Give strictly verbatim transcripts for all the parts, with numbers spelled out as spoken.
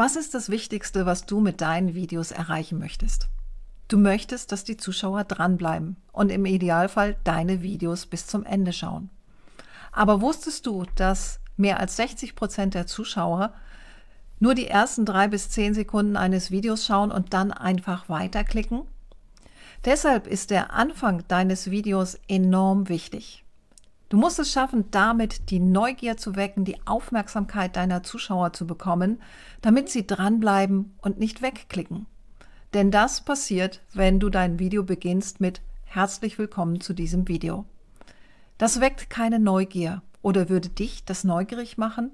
Was ist das Wichtigste, was du mit deinen Videos erreichen möchtest? Du möchtest, dass die Zuschauer dranbleiben und im Idealfall deine Videos bis zum Ende schauen. Aber wusstest du, dass mehr als sechzig Prozent der Zuschauer nur die ersten drei bis zehn Sekunden eines Videos schauen und dann einfach weiterklicken? Deshalb ist der Anfang deines Videos enorm wichtig. Du musst es schaffen, damit die Neugier zu wecken, die Aufmerksamkeit deiner Zuschauer zu bekommen, damit sie dranbleiben und nicht wegklicken. Denn das passiert, wenn du dein Video beginnst mit "Herzlich willkommen zu diesem Video". Das weckt keine Neugier. Oder würde dich das neugierig machen?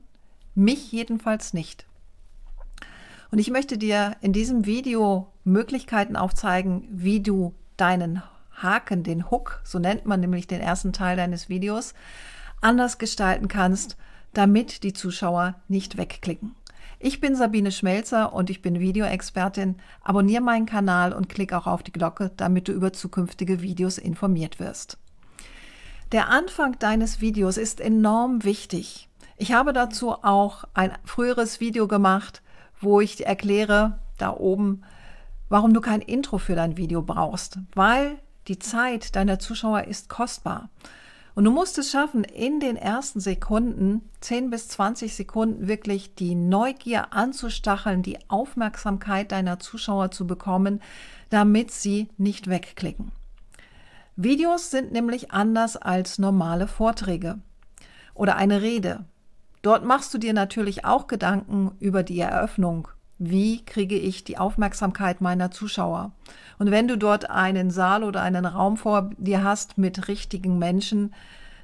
Mich jedenfalls nicht. Und ich möchte dir in diesem Video Möglichkeiten aufzeigen, wie du deinen Haken, den Hook, so nennt man nämlich den ersten Teil deines Videos, anders gestalten kannst, damit die Zuschauer nicht wegklicken. Ich bin Sabine Schmelzer und ich bin Videoexpertin. Abonniere meinen Kanal und klick auch auf die Glocke, damit du über zukünftige Videos informiert wirst. Der Anfang deines Videos ist enorm wichtig. Ich habe dazu auch ein früheres Video gemacht, wo ich erkläre, da oben, warum du kein Intro für dein Video brauchst, weil die Zeit deiner Zuschauer ist kostbar. Und du musst es schaffen, in den ersten Sekunden, zehn bis zwanzig Sekunden, wirklich die Neugier anzustacheln, die Aufmerksamkeit deiner Zuschauer zu bekommen, damit sie nicht wegklicken. Videos sind nämlich anders als normale Vorträge oder eine Rede. Dort machst du dir natürlich auch Gedanken über die Eröffnung. Wie kriege ich die Aufmerksamkeit meiner Zuschauer? Und wenn du dort einen Saal oder einen Raum vor dir hast mit richtigen Menschen,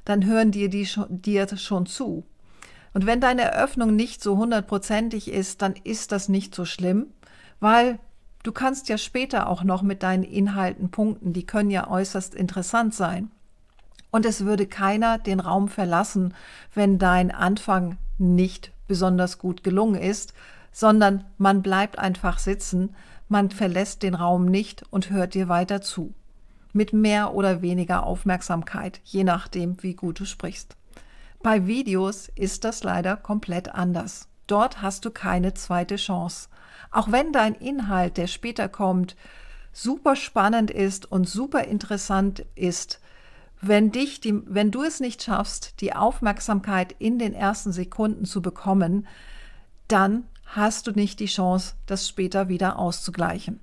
dann hören dir die dir schon zu. Und wenn deine Eröffnung nicht so hundertprozentig ist, dann ist das nicht so schlimm, weil du kannst ja später auch noch mit deinen Inhalten punkten, die können ja äußerst interessant sein. Und es würde keiner den Raum verlassen, wenn dein Anfang nicht besonders gut gelungen ist, sondern man bleibt einfach sitzen, man verlässt den Raum nicht und hört dir weiter zu. Mit mehr oder weniger Aufmerksamkeit, je nachdem, wie gut du sprichst. Bei Videos ist das leider komplett anders. Dort hast du keine zweite Chance. Auch wenn dein Inhalt, der später kommt, super spannend ist und super interessant ist, wenn dich die, wenn du es nicht schaffst, die Aufmerksamkeit in den ersten Sekunden zu bekommen, dann hast du nicht die Chance, das später wieder auszugleichen.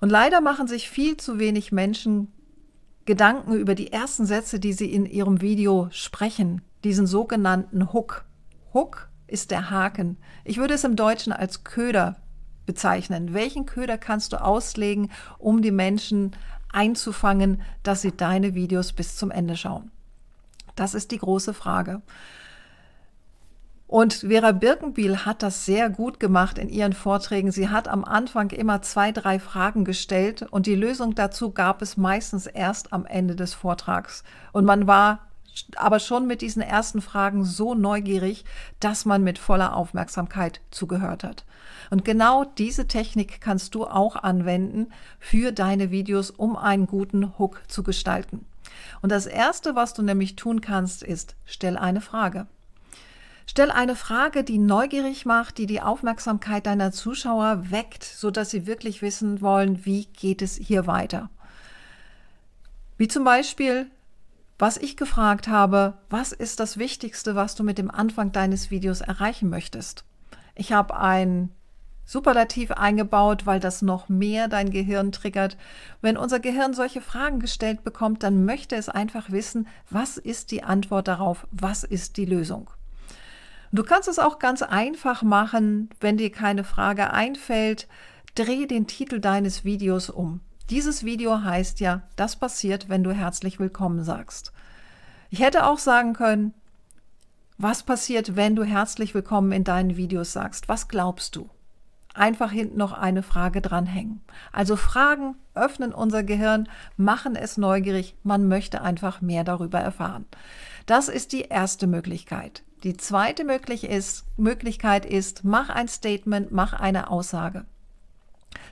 Und leider machen sich viel zu wenig Menschen Gedanken über die ersten Sätze, die sie in ihrem Video sprechen, diesen sogenannten Hook. Hook ist der Haken. Ich würde es im Deutschen als Köder bezeichnen. Welchen Köder kannst du auslegen, um die Menschen einzufangen, dass sie deine Videos bis zum Ende schauen? Das ist die große Frage. Und Vera Birkenbiel hat das sehr gut gemacht in ihren Vorträgen. Sie hat am Anfang immer zwei, drei Fragen gestellt und die Lösung dazu gab es meistens erst am Ende des Vortrags. Und man war aber schon mit diesen ersten Fragen so neugierig, dass man mit voller Aufmerksamkeit zugehört hat. Und genau diese Technik kannst du auch anwenden für deine Videos, um einen guten Hook zu gestalten. Und das Erste, was du nämlich tun kannst, ist, stell eine Frage. Stell eine Frage, die neugierig macht, die die Aufmerksamkeit deiner Zuschauer weckt, sodass sie wirklich wissen wollen, wie geht es hier weiter. Wie zum Beispiel, was ich gefragt habe, was ist das Wichtigste, was du mit dem Anfang deines Videos erreichen möchtest? Ich habe ein Superlativ eingebaut, weil das noch mehr dein Gehirn triggert. Wenn unser Gehirn solche Fragen gestellt bekommt, dann möchte es einfach wissen, was ist die Antwort darauf, was ist die Lösung? Du kannst es auch ganz einfach machen, wenn dir keine Frage einfällt, dreh den Titel deines Videos um. Dieses Video heißt ja, das passiert, wenn du herzlich willkommen sagst. Ich hätte auch sagen können, was passiert, wenn du herzlich willkommen in deinen Videos sagst? Was glaubst du? Einfach hinten noch eine Frage dranhängen. Also Fragen öffnen unser Gehirn, machen es neugierig. Man möchte einfach mehr darüber erfahren. Das ist die erste Möglichkeit. Die zweite Möglichkeit ist, mach ein Statement, mach eine Aussage.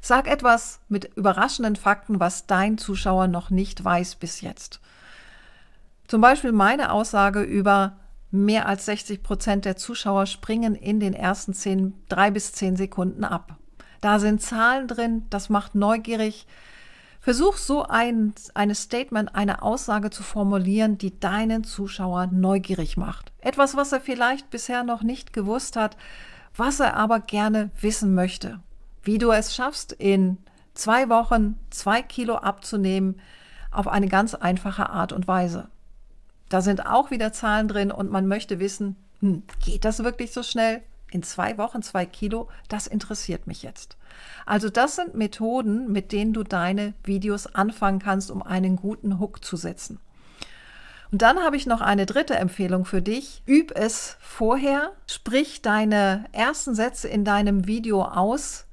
Sag etwas mit überraschenden Fakten, was dein Zuschauer noch nicht weiß bis jetzt. Zum Beispiel meine Aussage über Mehr als sechzig Prozent der Zuschauer springen in den ersten zehn, drei bis zehn Sekunden ab. Da sind Zahlen drin, das macht neugierig. Versuch so ein eine Statement, eine Aussage zu formulieren, die deinen Zuschauer neugierig macht. Etwas, was er vielleicht bisher noch nicht gewusst hat, was er aber gerne wissen möchte. Wie du es schaffst, in zwei Wochen zwei Kilo abzunehmen, auf eine ganz einfache Art und Weise. Da sind auch wieder Zahlen drin und man möchte wissen, hm, geht das wirklich so schnell? In zwei Wochen zwei Kilo, das interessiert mich jetzt. Also das sind Methoden, mit denen du deine Videos anfangen kannst, um einen guten Hook zu setzen. Und dann habe ich noch eine dritte Empfehlung für dich. Üb es vorher, sprich deine ersten Sätze in deinem Video aus,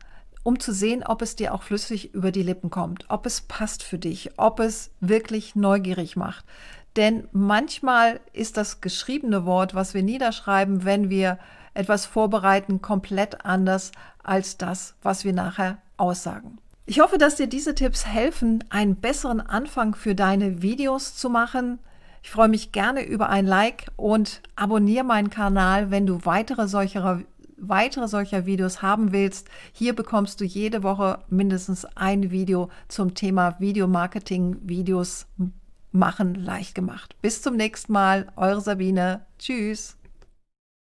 um zu sehen, ob es dir auch flüssig über die Lippen kommt, ob es passt für dich, ob es wirklich neugierig macht. Denn manchmal ist das geschriebene Wort, was wir niederschreiben, wenn wir etwas vorbereiten, komplett anders als das, was wir nachher aussagen. Ich hoffe, dass dir diese Tipps helfen, einen besseren Anfang für deine Videos zu machen. Ich freue mich gerne über ein Like und abonniere meinen Kanal, wenn du weitere solcher, weitere solcher Videos haben willst. Hier bekommst du jede Woche mindestens ein Video zum Thema Videomarketing, Videos machen leicht gemacht. Bis zum nächsten Mal, eure Sabine. Tschüss.